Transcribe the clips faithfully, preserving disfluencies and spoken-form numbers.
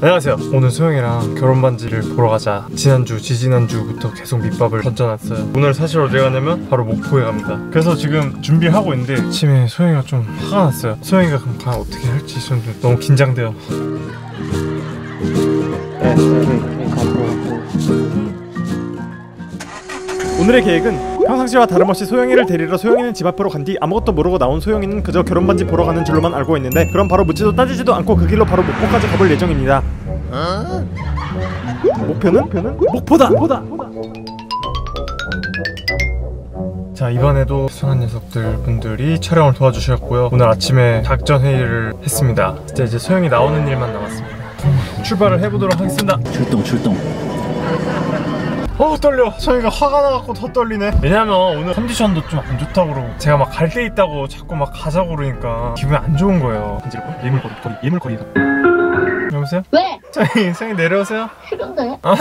안녕하세요. 오늘 소영이랑 결혼 반지를 보러 가자. 지난주 지지난주부터 계속 밑밥을 던져놨어요. 오늘 사실 어디 가냐면 바로 목포에 갑니다. 그래서 지금 준비하고 있는데 아침에 소영이가 좀 화가 났어요. 소영이가 그럼 다 어떻게 할지 있었는데 너무 긴장돼요. 오늘의 계획은 평상시와 다름없이 소영이를 데리러 소영이는 집 앞으로 간 뒤 아무것도 모르고 나온 소영이는 그저 결혼반지 보러 가는 줄로만 알고 있는데 그럼 바로 묻지도 따지지도 않고 그 길로 바로 목포까지 가볼 예정입니다. 어? 목표는? 목표는? 목포다! 목포다! 자, 이번에도 수상한 녀석들 분들이 촬영을 도와주셨고요. 오늘 아침에 작전 회의를 했습니다. 이제 이제 소영이 나오는 일만 남았습니다. 출발을 해보도록 하겠습니다. 출동 출동. 어우 떨려. 소영이가 화가 나갖고 더 떨리네. 왜냐면 오늘 컨디션도 좀 안 좋다고 그러고 제가 막 갈 데 있다고 자꾸 막 가자고 그러니까 기분이 안 좋은 거예요. 간지럽고 예물거리 예물거리 여보세요? 왜? 소영이 소영이 내려오세요. 싫은데? 아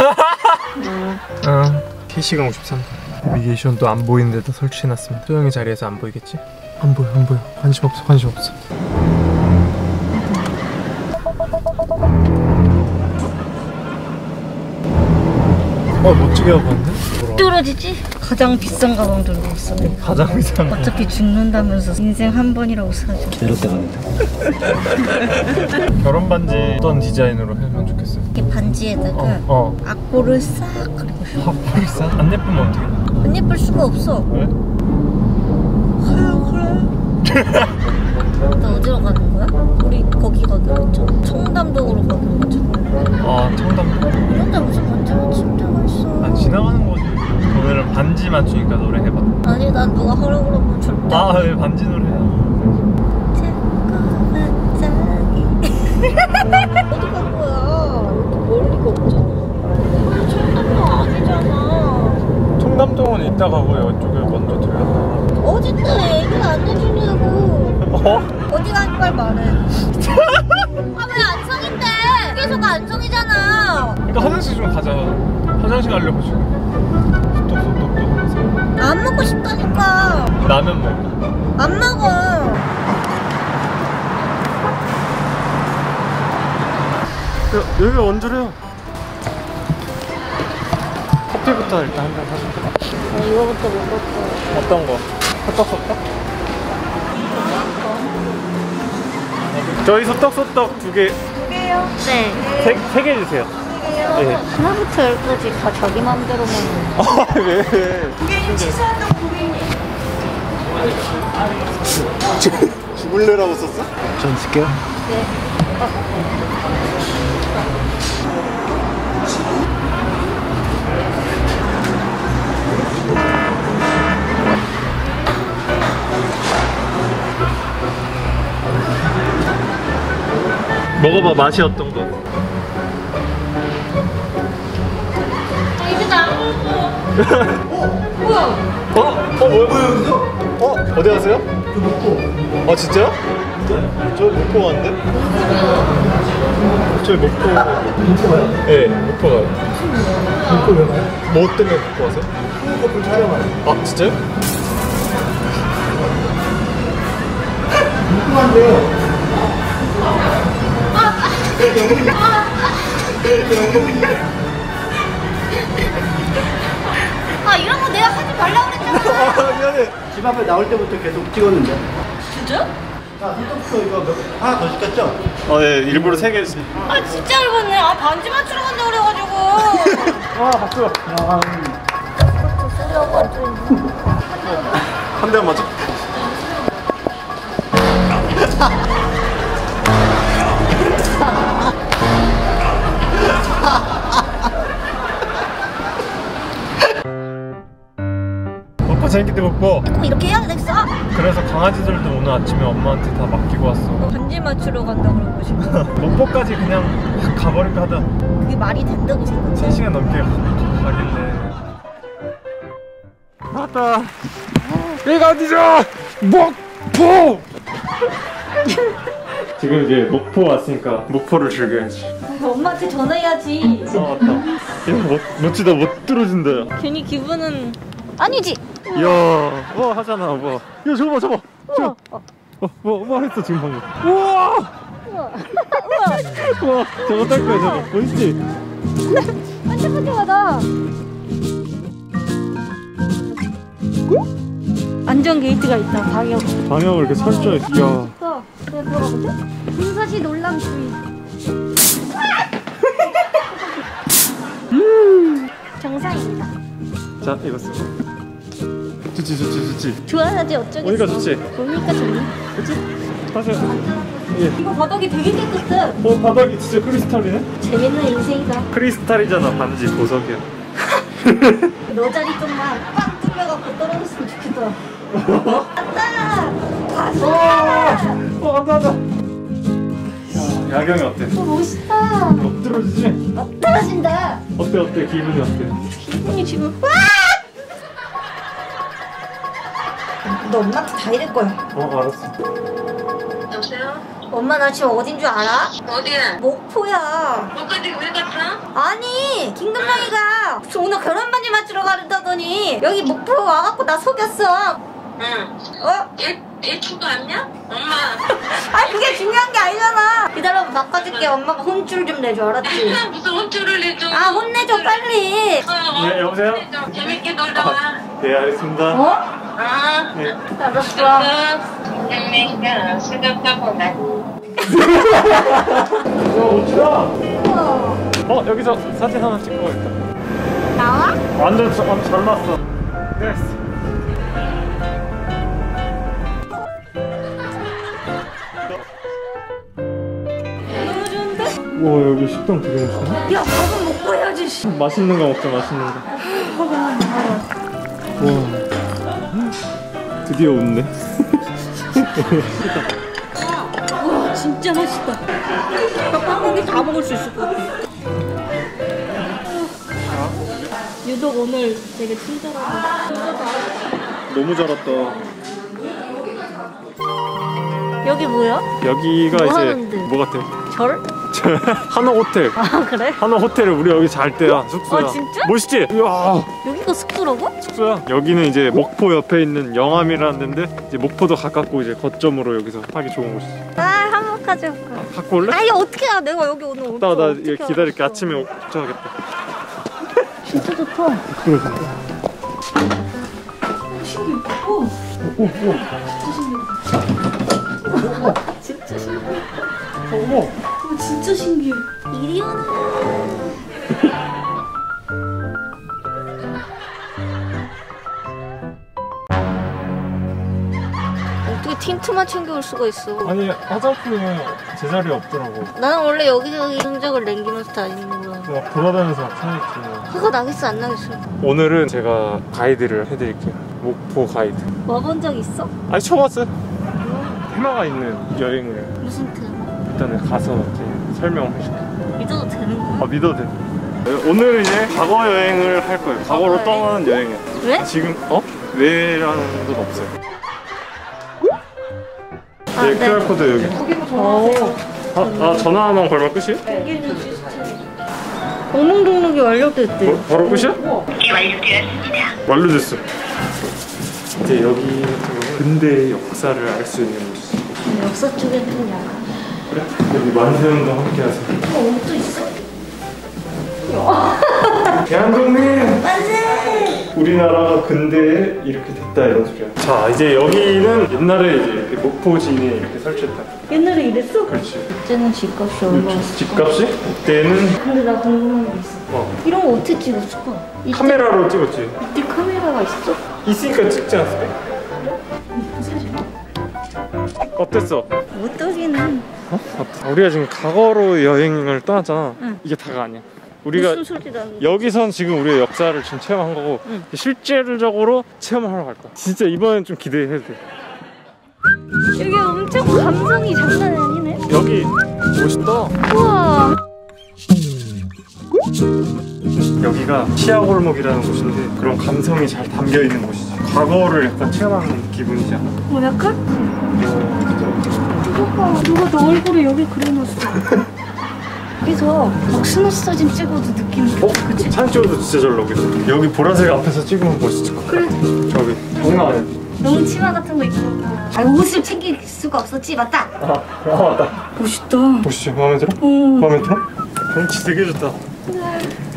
세 시간 오십삼 분 내비게이션도 안 보이는 데다 설치해놨습니다. 소영이 자리에서 안 보이겠지? 안 보여 안 보여. 관심 없어 관심 없어. 어, 멋지게 하고 왔네? 뚫어지지? 가장 비싼 가방 들고 왔어. 가장 비싼 가방? 어차피 죽는다면서 인생 한 번이라고 사줘. 기다렸다 갑니다. 결혼 반지 어떤 디자인으로 하면 좋겠어요? 이렇게 반지에다가 어, 어. 악보를 싹 그리고 싶어. 악보를 싹? 안 예쁘면 어떻게 해? 안 예쁠 수가 없어. 왜? 그래 그래. 너 어디로 가는 거야? 우리 거기 가기로 했죠? 청담동으로 가기로 했죠? 아 청담동? 그런데 무슨 반지가 진짜 맛있어. 아 지나가는 거지. 오늘은 반지 맞추니까 노래 해봐. 아니 난 누가 하라고 그러면 절대. 아 왜 반지 노래야. 어디 간 거야? 멀리가 없잖아. 청담동 아니잖아. 청담동은 이따 가고 이쪽에 먼저 들어가. 어딨대 얘기를 안 해주냐고. 어? 어디 가는 걸 말해. 아 왜 안성인데? 휴게소가 안성이잖아. 그러니까 화장실 좀 가자. 화장실 가려고 지금. 똑똑똑똑. 안 먹고 싶다니까. 라면 먹어. 안 먹어. 야, 여기가 원조래요. 커피부터 일단 한 잔 사줄까? 아, 이거부터 먹었어. 어떤 거? 헛떡 헛떡? 저희 소떡소떡 두 개. 두 개요? 네. 세, 세 개 주세요. 두 개요? 네. 하나부터 열까지 다 자기 마음대로 먹는. 아, 왜? 고객님, 치사하던 고객님. 죽을래라고 썼어? 전 쓸게요. 네. 어. 먹어봐 맛이 어떤 거? 아, 이제 나 안 먹어. 어? 뭐야? 어? 어 뭐야? 뭐야 여기서? 어? 어디 가세요? 저 목포. 아 진짜요? 네. 저 목포 가는데? 저 목포. 목포 가요? 네 목포 가요. 목포 왜 가요? 뭐 때문에 목포 가세요? 스케이트커플 촬영하러. 아 진짜요? 목포 간대요. 아 이런 거 내가 하지 말라고 그랬잖아. 아 미안해. 집 앞에 나올 때부터 계속 찍었는데. 진짜? 아 손톱도 이거 하나 더 시켰죠? 어 예 일부러 세 개 했어요. 아 진짜 이거는 아 반지 맞추러 간다 그래가지고. 아 박수. 아 쓰려고 한 대 안 맞아? 재밌게 먹고 꼭 이렇게 해야 되겠어? 그래서 강아지들도 오늘 아침에 엄마한테 다 맡기고 왔어. 반지 맞추러 간다 그러고 싶어. 목포까지 그냥 확 가버릴까 하다. 그게 말이 된다고 생각해? 세 시간 넘게 가겠네. 나왔다. 여기가 어디죠? 목포! 지금 이제 목포 왔으니까 목포를 즐겨야지. 엄마한테 전화해야지. 아 맞다. 이거 멋지다. 못 들어준다. 괜히 기분은 아니지. 이야, 와 하잖아, 뭐. 야 저거 봐, 저거. 봐. 저거. 어, 뭐, 뭐 했어 지금 방금. 우와. 우와. 거야. 저거 딸 거야. 저거 보이지? 반짝반짝하다. 안전 게이트가 있다. 방역. 방역을 이렇게 철저히. 야. 또 내가 물어보자. 분사시 놀람 주의. 음. 정상입니다. 자 이거 쓰고. 좋지 좋지 좋지. 좋아하지 어쩌겠어. 보니까 좋지. 보니까 좋니. 그렇지? 하세요. 예. 이거 바닥이 되게 깨끗해. 어, 바닥이 진짜 크리스탈이네? 재밌는 인생이다. 크리스탈이잖아, 반지 보석이야. 너 자리 좀만 꽉 뚫려갖고 떨어졌으면 좋겠다. 왔다! 가자! 어, 왔다, 왔다. 야, 야경이 어때? 어, 멋있다. 엎드러지지? 엎드러진다. 어때, 어때? 기분이 어때? 기분이 지금. 너 엄마한테 다 이럴 거야. 어, 알았어. 여보세요? 엄마 나 지금 어딘 줄 알아? 어디야? 목포야. 목까지 왜 갔어? 아니 김근명이가 응. 오늘 결혼 반지 맞추러 가른다더니 여기 목포 와갖고 나 속였어. 응. 어? 얘, 얘 친구 아니야? 엄마. 아니 그게 중요한 게 아니잖아. 기다려봐 바꿔줄게. 응. 엄마가 혼쭐 좀 내줘 알았지? 무슨 혼쭐을 내줘. 아 혼내줘 혼쭐. 빨리. 어, 네 여보세요? 혼내줘. 재밌게 놀러와. 아, 네 알겠습니다. 어? 아 네. 알았어. 김근명이가 속였다고 나. 어, 어 여기서 사진 하나 찍고 가겠다. 나와? 완전 잘 났어. 됐어. 와 여기 식당 되게 맛있네. 야 밥은 먹고 해야지. 맛있는 거 먹자 맛있는 거. 와 드디어 웃네. 와 진짜 맛있다. 밥 한 공기 다 먹을 수 있을 것 같아. 유독 오늘 되게 친절하다. 너무 잘 왔다. 여기 뭐야? 여기가 뭐 이제 뭐 같아? 절? 한옥 호텔. 아 그래? 한옥 호텔을 우리 여기 잘 때야. 숙소야. 아 진짜? 멋있지? 이야. 여기가 숙소라고? 숙소야. 여기는 이제 목포 옆에 있는 영암이라는 데인데 이제 목포도 가깝고 이제 거점으로 여기서 하기 좋은 곳이지. 아 한복하지. 아, 갖고 올래? 아니 어떻게 나 내가 여기 오늘 오늘. 나나 기다릴게. 알았어. 아침에 도착하겠다. 진짜 좋다. 그래. 신기해. 오. 오 오. 진짜 신기해. 진짜 신기해. 어머. 진짜 신기해. 이리 오나. 어떻게 틴트만 챙겨올 수가 있어. 아니 화장품은 제자리에 없더라고. 나는 원래 여기저기 흔적을 남기면서 다니는 거야. 막 돌아다니면서 막 찾았지. 화가 나겠어 안 나겠어. 오늘은 제가 가이드를 해드릴게요. 목포 가이드. 와본 적 있어? 아니 처음 왔어요. 뭐? 테마가 있는 여행을. 무슨 테마? 일단은 가서 이렇게 설명해줄게. 믿어도 되는 거야? 아 믿어도 돼. 오늘 이제 과거 여행을 할 거예요. 과거로 떠나는 여행이야. 왜? 지금 어? 왜라는 건 없어요. 아, 네, 네. 큐알 코드 여기. 아, 아 전화만 걸면 끝이에요? 네. 공동 등록이 완료됐대. 어, 바로 끝이야? 네 완료되었습니다. 완료됐어. 이제 여기 근대 역사를 알 수 있는 곳. 역사 쪽에 좀 약간. 그래? 여기 만세형과 함께 하세요. 어, 오늘 또 있어? 대한민국 만세! 우리나라가 근대에 이렇게 됐다 이런 소리야. 자 이제 여기는 옛날에 이제 이렇게 목포진이 이렇게 설치했다. 옛날에 이랬어? 그렇지. 그때는 집값이 얼마였어? 집값이? 그때는? 근데 나 궁금한 게 있어. 어. 이런 거 어떻게 찍었을 거야? 카메라로 찍었지. 이때 카메라가 있어? 있으니까 찍지 않았을까? 어땠어? 못 떠지는. 어? 우리가 지금 과거로 여행을 떠났잖아. 응. 이게 다가 아니야. 우리가 여기선 지금 우리의 역사를 지금 체험한 거고 응. 실질적으로 체험을 하러 갈 거야. 진짜 이번엔 좀 기대해도 돼. 여기 엄청 감성이 장난 아니네. 여기 멋있다. 우와. 여기가 시야골목이라는 곳인데 그런 감성이 잘 담겨있는 곳이지. 과거를 약간 체험하는 기분이지 않아? 뭐 약간? 어, 오빠, 누가 너 얼굴에 여기 그려놨어. 여기서 박신호 씨 사진 찍어도 느낌이. 어? 그치? 사진 찍어도 진짜 잘 나오겠어. 여기 보라색 앞에서 찍으면 멋있을 것 같아. 그래. 저기 장난 아니야. 너무 치마 같은 거 입고. 아, 옷을 챙길 수가 없었지, 맞다? 아, 아 맞다. 멋있다. 멋있지? 마음에 들어? 응. 마음에 들어? 경치 되게 좋다. 네.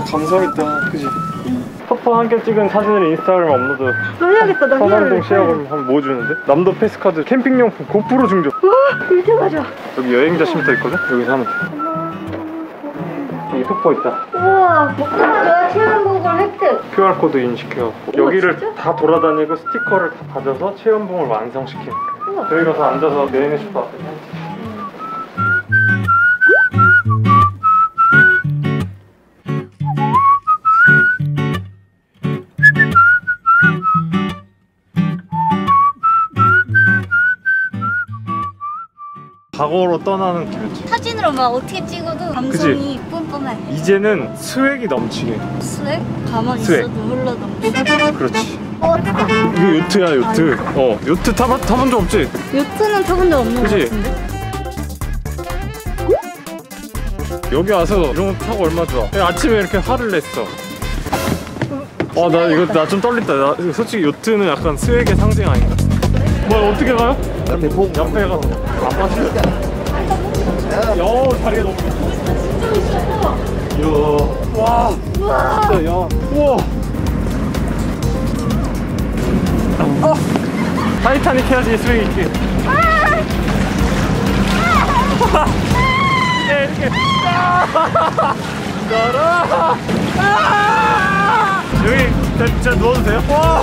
감사하겠다, 그지? 응. 커플 함께 찍은 사진을 인스타그램 업로드. 놀라겠다, 나 서산동 시야걸로 하면 뭐 주는데? 남도 패스카드, 캠핑용품, 고프로 증정. 우와, 이렇게 가자. 여기 여행자 쉼터 있거든? 여기서 하면 돼. 여기 폭포 있다. 우와, 목포가 체험봉을 획득. 큐알코드 인식해갖고 여기를 진짜? 다 돌아다니고 스티커를 다 받아서 체험봉을 완성시키는. 여기 가서 앉아서 여행의 숲 앞에 과거로 떠나는 길이지. 사진으로 막 어떻게 찍어도 감성이 뿜뿜하네. 이제는 스웩이 넘치게. 스웩? 가만히 스웩. 있어도 흘러 넘치게. 그렇지. 어, 이거 요트야, 요트. 아니. 어, 요트 타봐, 타본 적 없지? 요트는 타본 적 없는 거 같은데? 여기 와서 이런 거 타고 얼마 좋아. 아침에 이렇게 화를 냈어. 어, 나 이거 나 좀 떨린다. 나 솔직히 요트는 약간 스웩의 상징 아닌가? 뭐 어떻게 가요? 옆에 가서 아빠 진짜 야 다리가 너무 진짜 와 진짜 야 우와 어. 타이타닉 해야지 스윙 있게 네, 이렇게 여기 진짜 누워도 돼요? 와.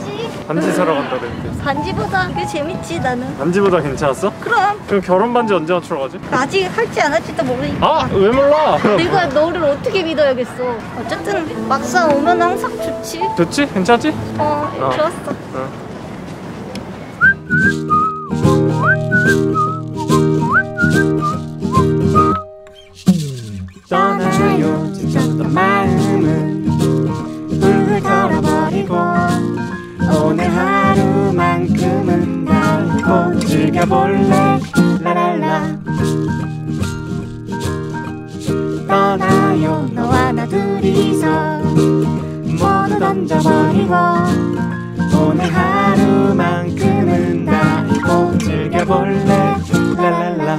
반지 사러 간다 그랬는데. 반지보다 그게 재밌지 나는. 반지보다 괜찮았어? 그럼. 그럼 결혼 반지 언제 맞추러 가지? 아직 할지 안 할지도 모르니까. 아 왜 몰라? 내가 너를 어떻게 믿어야겠어. 어쨌든 막상 오면 항상 좋지. 좋지? 괜찮지? 어, 어. 좋았어. 어. 떠나요 지쳤던 마음은 흙을 털어버리고 오늘 하루만큼은 날 꼭 즐겨볼래 라랄라 떠나요 너와 나 둘이서 모두 던져버리고 오늘 하루만큼은 날 꼭 즐겨볼래 라랄라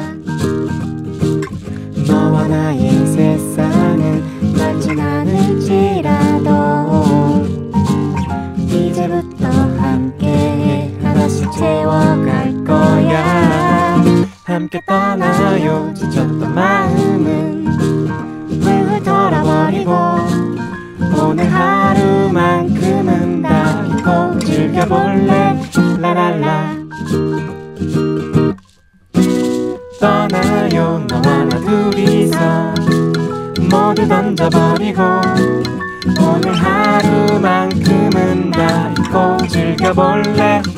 너와 나의 세상은 넓진 않을지라도 이제부터 함께 하나씩 채워갈 거야 함께 떠나요 지쳤던 마음은 훌훌 털어버리고 오늘 하루만큼은 나 꼭 즐겨볼래 라랄라 떠나요 너와 나 둘이서 모두 던져버리고 오늘 하루만큼은 나 잊고 즐겨볼래